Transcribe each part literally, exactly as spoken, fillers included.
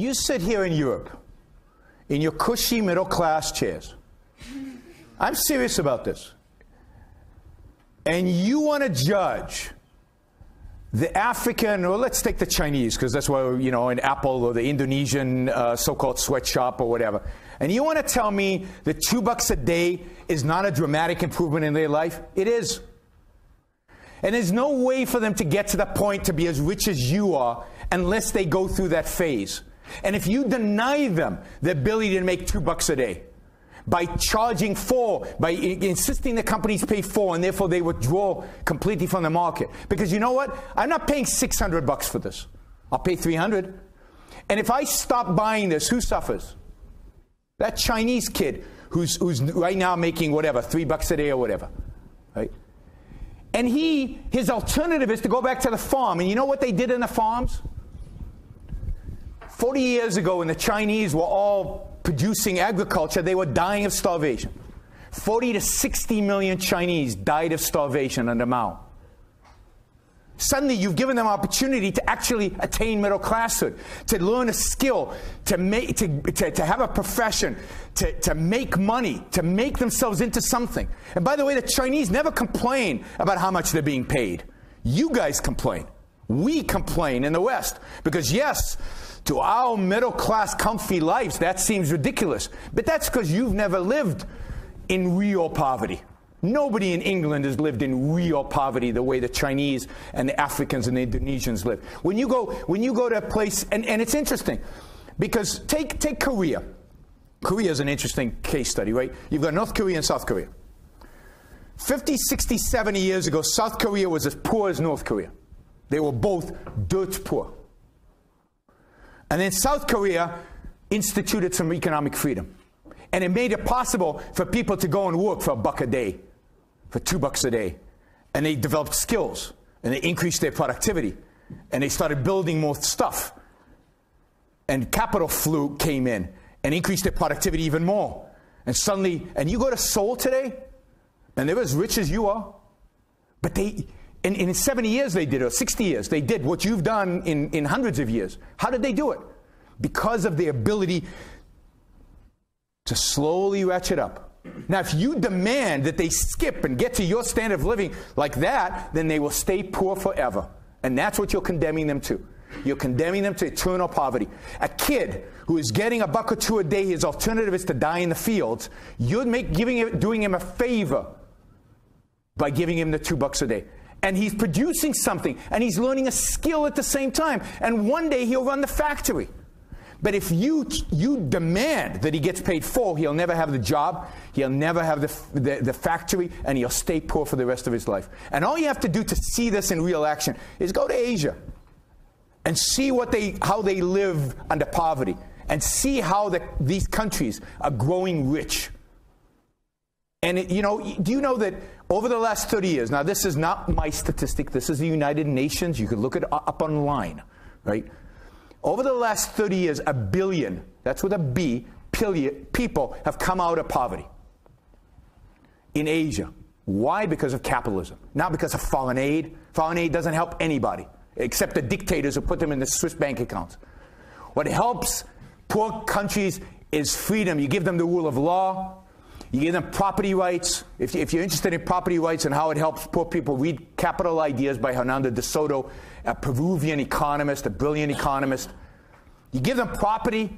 You sit here in Europe, in your cushy middle-class chairs. I'm serious about this. And you want to judge the African, or let's take the Chinese, because that's why, you know, in Apple or the Indonesian uh, so-called sweatshop or whatever. And you want to tell me that two bucks a day is not a dramatic improvement in their life? It is. And there's no way for them to get to the point to be as rich as you are unless they go through that phase. And if you deny them the ability to make two bucks a day by charging four, by insisting the companies pay four, and therefore they withdraw completely from the market. Because you know what? I'm not paying six hundred bucks for this. I'll pay three hundred. And if I stop buying this, who suffers? That Chinese kid who's, who's right now making whatever, three bucks a day or whatever, right? And he, his alternative is to go back to the farm. And you know what they did in the farms? forty years ago, when the Chinese were all producing agriculture, they were dying of starvation. forty to sixty million Chinese died of starvation under Mao. Suddenly, you've given them opportunity to actually attain middle classhood, to learn a skill, to, make, to, to, to have a profession, to, to make money, to make themselves into something. And by the way, the Chinese never complain about how much they're being paid. You guys complain. We complain in the West. Because yes, to our middle-class comfy lives, that seems ridiculous. But that's because you've never lived in real poverty. Nobody in England has lived in real poverty the way the Chinese and the Africans and the Indonesians live. When you go, when you go to a place, and, and it's interesting, because take, take Korea. Korea is an interesting case study, right? You've got North Korea and South Korea. fifty, sixty, seventy years ago, South Korea was as poor as North Korea. They were both dirt poor. And then South Korea instituted some economic freedom. And it made it possible for people to go and work for a buck a day, for two bucks a day. And they developed skills, and they increased their productivity, and they started building more stuff. And capital flew, came in, and increased their productivity even more. And suddenly, and you go to Seoul today, and they're as rich as you are, but they, and, and in seventy years they did, or sixty years, they did what you've done in, in hundreds of years. How did they do it? Because of the ability to slowly ratchet up. Now, if you demand that they skip and get to your standard of living like that, then they will stay poor forever. And that's what you're condemning them to. You're condemning them to eternal poverty. A kid who is getting a buck or two a day, his alternative is to die in the fields. You're make, giving him, doing him a favor by giving him the two bucks a day. And he's producing something, and he's learning a skill at the same time. And one day he'll run the factory. But if you, you demand that he gets paid full, he'll never have the job, he'll never have the, the, the factory, and he'll stay poor for the rest of his life. And all you have to do to see this in real action is go to Asia and see what they, how they live under poverty, and see how the, these countries are growing rich. And it, you know, do you know that over the last thirty years, now this is not my statistic, this is the United Nations, you can look it up online, right? Over the last thirty years, a billion, that's with a B, billion people have come out of poverty in Asia. Why? Because of capitalism. Not because of foreign aid. Foreign aid doesn't help anybody, except the dictators who put them in the Swiss bank accounts. What helps poor countries is freedom. You give them the rule of law. You give them property rights. If, if you're interested in property rights and how it helps poor people, read Capital Ideas by Hernando de Soto, a Peruvian economist, a brilliant economist. You give them property,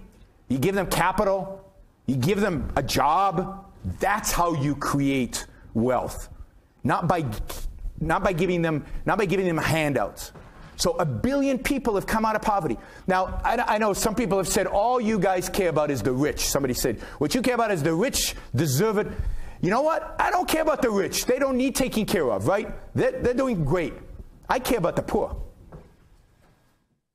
you give them capital, you give them a job. That's how you create wealth, not by, not by, giving, them, not by giving them handouts. So a billion people have come out of poverty. Now, I, I know some people have said, all you guys care about is the rich. Somebody said, what you care about is the rich deserve it. You know what? I don't care about the rich. They don't need taking care of, right? They're, they're doing great. I care about the poor.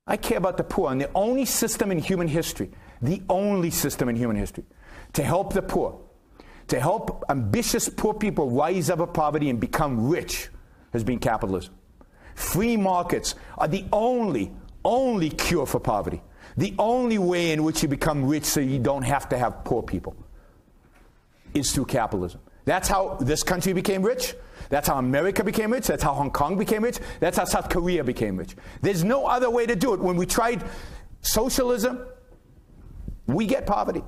I care about the poor. And the only system in human history, the only system in human history, to help the poor, to help ambitious poor people rise above poverty and become rich, has been capitalism. Free markets are the only, only cure for poverty. The only way in which you become rich so you don't have to have poor people is through capitalism. That's how this country became rich. That's how America became rich. That's how Hong Kong became rich. That's how South Korea became rich. There's no other way to do it. When we tried socialism, we get poverty.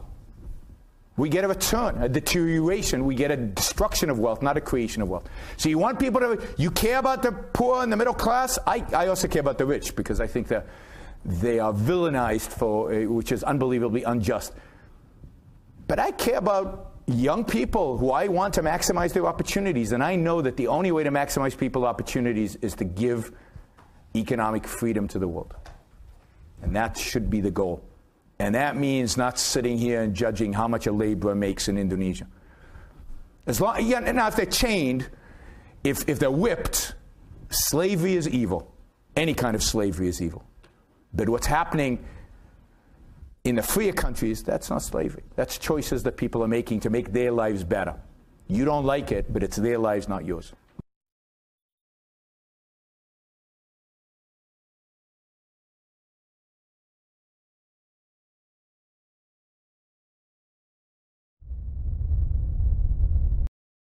We get a return, a deterioration. We get a destruction of wealth, not a creation of wealth. So you want people to, you care about the poor and the middle class. I, I also care about the rich, because I think that they are villainized for, uh, which is unbelievably unjust. But I care about young people who I want to maximize their opportunities. And I know that the only way to maximize people's opportunities is to give economic freedom to the world. And that should be the goal. And that means not sitting here and judging how much a laborer makes in Indonesia. As long, yeah, now, if they're chained, if, if they're whipped, slavery is evil. Any kind of slavery is evil. But what's happening in the freer countries, that's not slavery. That's choices that people are making to make their lives better. You don't like it, but it's their lives, not yours.